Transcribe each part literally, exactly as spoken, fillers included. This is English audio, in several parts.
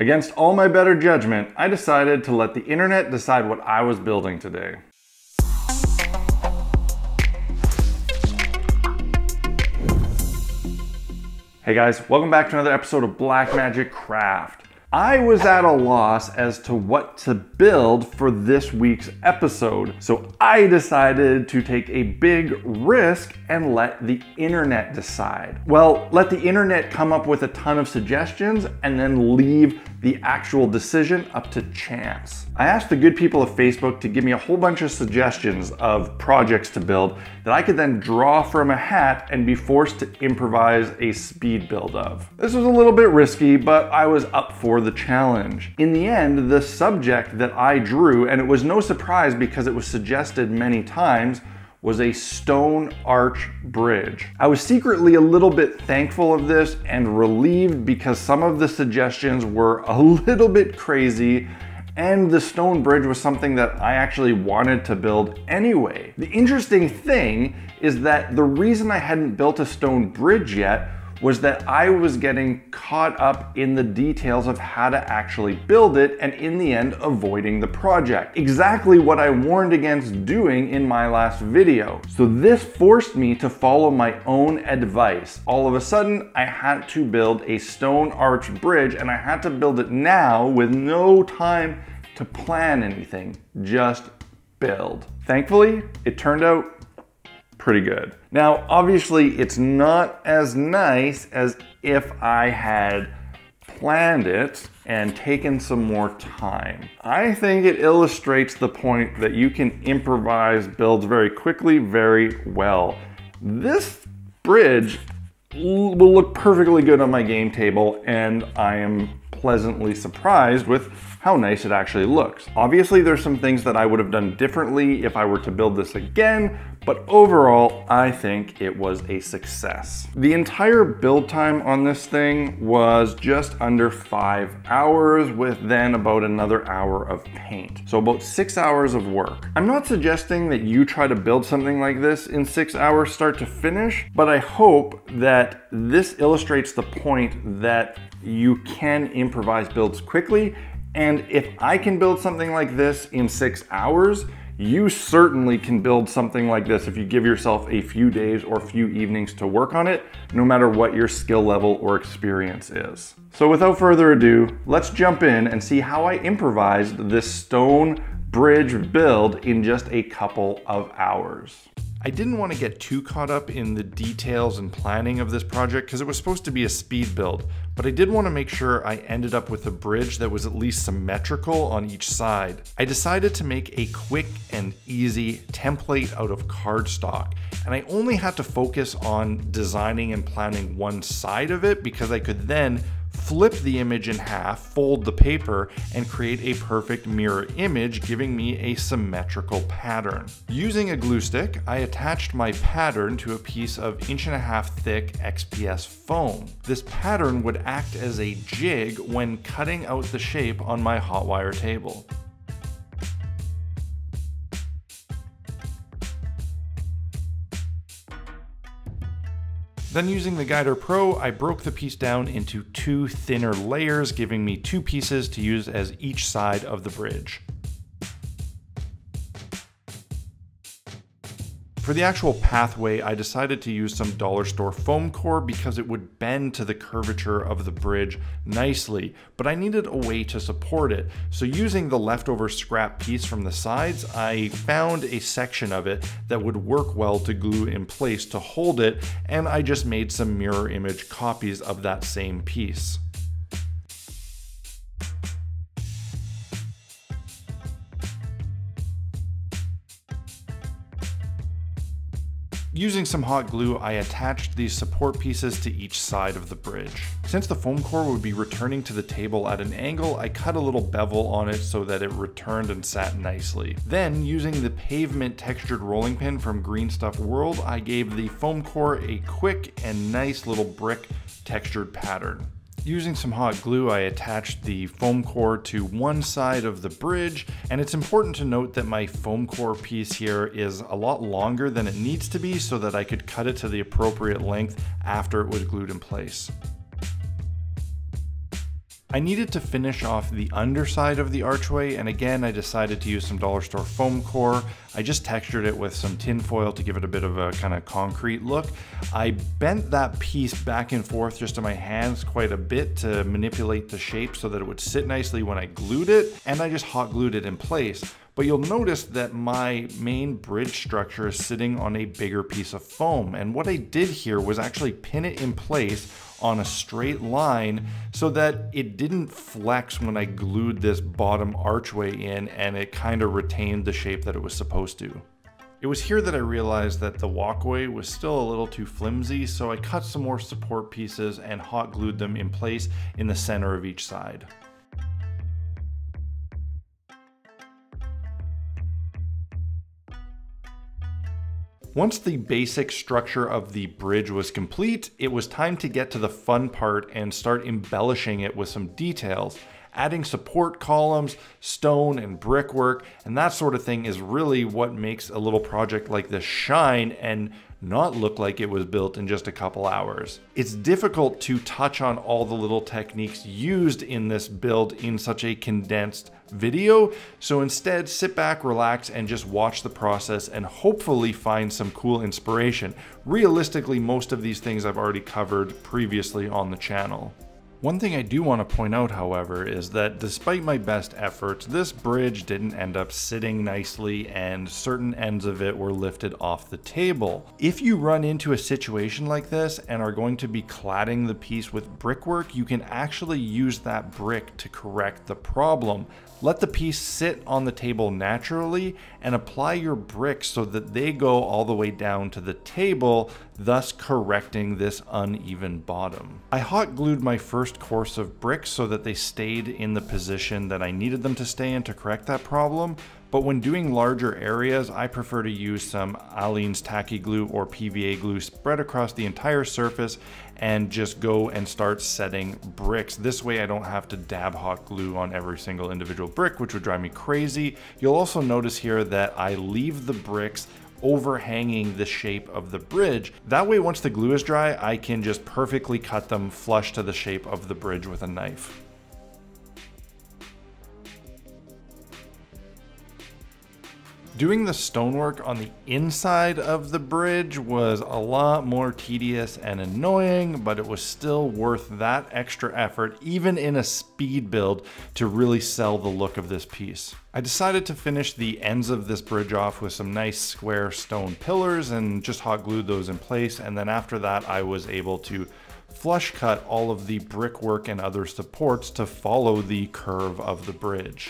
Against all my better judgment, I decided to let the internet decide what I was building today. Hey guys, welcome back to another episode of Black Magic Craft. I was at a loss as to what to build for this week's episode, so I decided to take a big risk and let the internet decide. Well, let the internet come up with a ton of suggestions and then leave the actual decision up to chance. I asked the good people of Facebook to give me a whole bunch of suggestions of projects to build that I could then draw from a hat and be forced to improvise a speed build of. This was a little bit risky, but I was up for the challenge. In the end, the subject that I drew, and it was no surprise because it was suggested many times, was a stone arch bridge. I was secretly a little bit thankful of this and relieved because some of the suggestions were a little bit crazy, and the stone bridge was something that I actually wanted to build anyway. The interesting thing is that the reason I hadn't built a stone bridge yet was that I was getting caught up in the details of how to actually build it and in the end avoiding the project. Exactly what I warned against doing in my last video. So this forced me to follow my own advice. All of a sudden, I had to build a stone arch bridge and I had to build it now with no time to plan anything, just build. Thankfully, it turned out pretty good. Now, obviously it's not as nice as if I had planned it and taken some more time. I think it illustrates the point that you can improvise builds very quickly, very well. This bridge will look perfectly good on my game table, and I am pleasantly surprised with how nice it actually looks. Obviously, there's some things that I would have done differently if I were to build this again, but overall, I think it was a success. The entire build time on this thing was just under five hours with then about another hour of paint. So about six hours of work. I'm not suggesting that you try to build something like this in six hours start to finish, but I hope that this illustrates the point that you can improvise builds quickly. And if I can build something like this in six hours, you certainly can build something like this if you give yourself a few days or few evenings to work on it, no matter what your skill level or experience is. So without further ado, let's jump in and see how I improvised this stone bridge build in just a couple of hours. I didn't want to get too caught up in the details and planning of this project because it was supposed to be a speed build, but I did want to make sure I ended up with a bridge that was at least symmetrical on each side. I decided to make a quick and easy template out of cardstock, and I only had to focus on designing and planning one side of it because I could then flip the image in half, fold the paper, and create a perfect mirror image, giving me a symmetrical pattern. Using a glue stick, I attached my pattern to a piece of inch and a half thick X P S foam. This pattern would act as a jig when cutting out the shape on my hot wire table. Then using the Guider Pro, I broke the piece down into two thinner layers, giving me two pieces to use as each side of the bridge. For the actual pathway, I decided to use some dollar store foam core because it would bend to the curvature of the bridge nicely, but I needed a way to support it. So using the leftover scrap piece from the sides, I found a section of it that would work well to glue in place to hold it, and I just made some mirror image copies of that same piece. Using some hot glue, I attached these support pieces to each side of the bridge. Since the foam core would be returning to the table at an angle, I cut a little bevel on it so that it returned and sat nicely. Then, using the pavement textured rolling pin from Green Stuff World, I gave the foam core a quick and nice little brick textured pattern. Using some hot glue, I attached the foam core to one side of the bridge, and it's important to note that my foam core piece here is a lot longer than it needs to be so that I could cut it to the appropriate length after it was glued in place. I needed to finish off the underside of the archway, and again I decided to use some dollar store foam core. I just textured it with some tin foil to give it a bit of a kind of concrete look. I bent that piece back and forth just in my hands quite a bit to manipulate the shape so that it would sit nicely when I glued it, and I just hot glued it in place. But you'll notice that my main bridge structure is sitting on a bigger piece of foam. And what I did here was actually pin it in place on a straight line so that it didn't flex when I glued this bottom archway in, and it kind of retained the shape that it was supposed to. It was here that I realized that the walkway was still a little too flimsy, so I cut some more support pieces and hot glued them in place in the center of each side. Once the basic structure of the bridge was complete, it was time to get to the fun part and start embellishing it with some details. Adding support columns, stone and brickwork, and that sort of thing is really what makes a little project like this shine and not look like it was built in just a couple hours. It's difficult to touch on all the little techniques used in this build in such a condensed video, so instead sit back, relax, and just watch the process and hopefully find some cool inspiration. Realistically, most of these things I've already covered previously on the channel. One thing I do want to point out, however, is that despite my best efforts, this bridge didn't end up sitting nicely and certain ends of it were lifted off the table. If you run into a situation like this and are going to be cladding the piece with brickwork, you can actually use that brick to correct the problem. Let the piece sit on the table naturally and apply your bricks so that they go all the way down to the table, thus correcting this uneven bottom. I hot glued my first course of bricks so that they stayed in the position that I needed them to stay in to correct that problem. But when doing larger areas, I prefer to use some Aleene's tacky glue or P V A glue spread across the entire surface and just go and start setting bricks. This way I don't have to dab hot glue on every single individual brick, which would drive me crazy. You'll also notice here that I leave the bricks overhanging the shape of the bridge. That way, once the glue is dry, I can just perfectly cut them flush to the shape of the bridge with a knife. Doing the stonework on the inside of the bridge was a lot more tedious and annoying, but it was still worth that extra effort, even in a speed build, to really sell the look of this piece. I decided to finish the ends of this bridge off with some nice square stone pillars and just hot glued those in place, and then after that I was able to flush cut all of the brickwork and other supports to follow the curve of the bridge.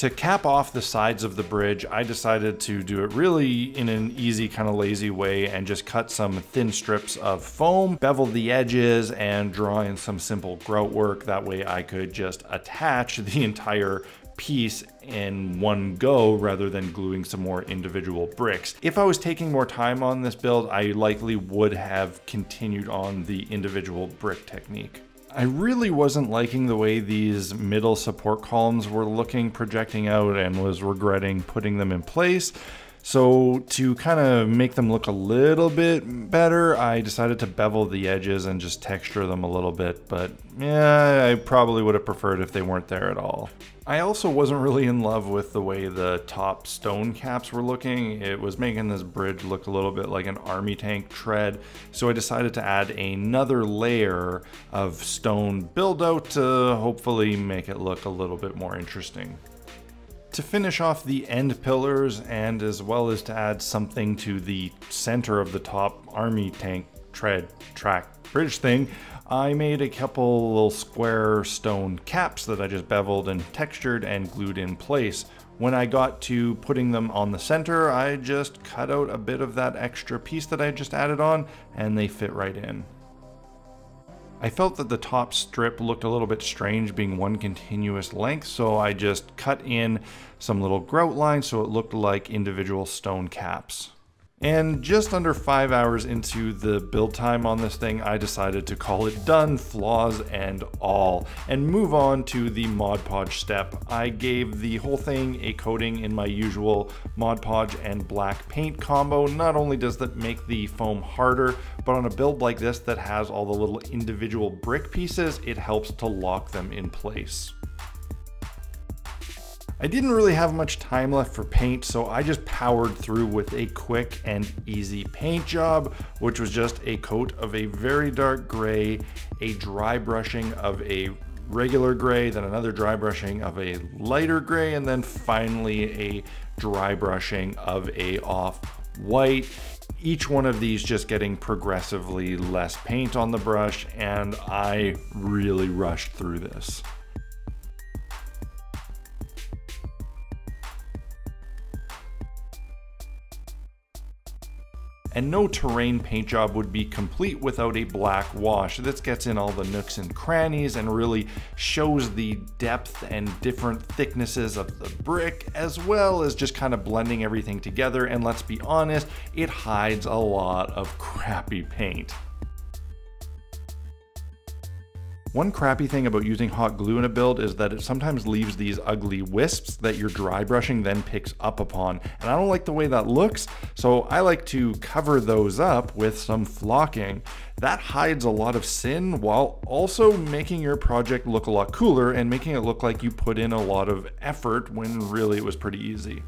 To cap off the sides of the bridge, I decided to do it really in an easy, kind of lazy way and just cut some thin strips of foam, bevel the edges, and draw in some simple grout work. That way I could just attach the entire piece in one go rather than gluing some more individual bricks. If I was taking more time on this build, I likely would have continued on the individual brick technique. I really wasn't liking the way these middle support columns were looking, projecting out, and was regretting putting them in place. So to kind of make them look a little bit better, I decided to bevel the edges and just texture them a little bit, but yeah, I probably would have preferred if they weren't there at all. I also wasn't really in love with the way the top stone caps were looking. It was making this bridge look a little bit like an army tank tread. So I decided to add another layer of stone buildout to hopefully make it look a little bit more interesting. To finish off the end pillars, and as well as to add something to the center of the top army tank tread track bridge thing, I made a couple little square stone caps that I just beveled and textured and glued in place. When I got to putting them on the center, I just cut out a bit of that extra piece that I just added on, and they fit right in. I felt that the top strip looked a little bit strange being one continuous length, so I just cut in some little grout lines so it looked like individual stone caps. And just under five hours into the build time on this thing, I decided to call it done, flaws and all, and move on to the Mod Podge step. I gave the whole thing a coating in my usual Mod Podge and black paint combo. Not only does that make the foam harder, but on a build like this that has all the little individual brick pieces, it helps to lock them in place. I didn't really have much time left for paint, so I just powered through with a quick and easy paint job, which was just a coat of a very dark gray, a dry brushing of a regular gray, then another dry brushing of a lighter gray, and then finally a dry brushing of a off-white. Each one of these just getting progressively less paint on the brush, and I really rushed through this. And no terrain paint job would be complete without a black wash. This gets in all the nooks and crannies and really shows the depth and different thicknesses of the brick, as well as just kind of blending everything together. And let's be honest, it hides a lot of crappy paint. One crappy thing about using hot glue in a build is that it sometimes leaves these ugly wisps that your dry brushing then picks up upon. And I don't like the way that looks, so I like to cover those up with some flocking. That hides a lot of sin while also making your project look a lot cooler and making it look like you put in a lot of effort when really it was pretty easy.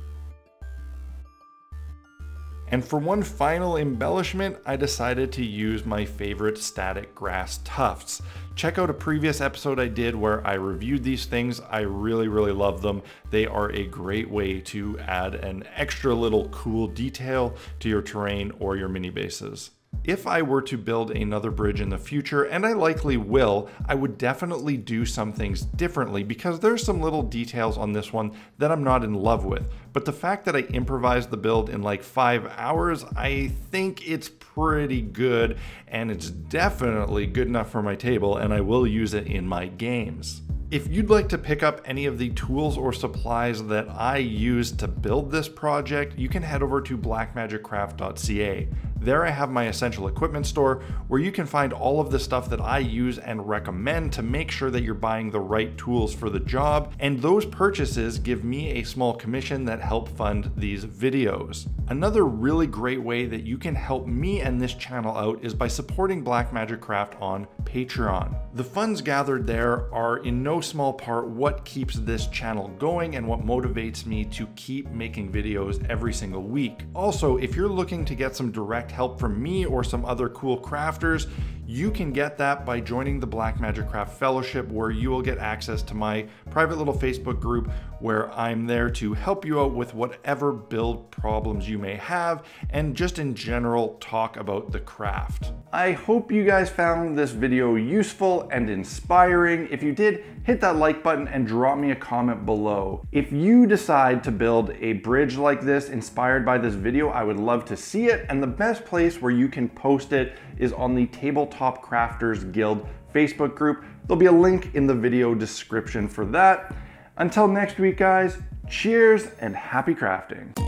And for one final embellishment, I decided to use my favorite static grass tufts. Check out a previous episode I did where I reviewed these things. I really, really love them. They are a great way to add an extra little cool detail to your terrain or your mini bases. If I were to build another bridge in the future, and I likely will, I would definitely do some things differently because there's some little details on this one that I'm not in love with. But the fact that I improvised the build in like five hours, I think it's pretty good, and it's definitely good enough for my table, and I will use it in my games. If you'd like to pick up any of the tools or supplies that I used to build this project, you can head over to black magic craft dot c a. There I have my essential equipment store where you can find all of the stuff that I use and recommend to make sure that you're buying the right tools for the job, and those purchases give me a small commission that help fund these videos. Another really great way that you can help me and this channel out is by supporting Black Magic Craft on Patreon. The funds gathered there are in no small part what keeps this channel going and what motivates me to keep making videos every single week. Also, if you're looking to get some direct help from me or some other cool crafters, you can get that by joining the Black Magic Craft Fellowship, where you will get access to my private little Facebook group where I'm there to help you out with whatever build problems you may have and just in general talk about the craft. I hope you guys found this video useful and inspiring. If you did, hit that like button and drop me a comment below. If you decide to build a bridge like this inspired by this video, I would love to see it, and the best place where you can post it is on the Tabletop Crafters Guild Facebook group. There'll be a link in the video description for that. Until next week, guys, cheers and happy crafting.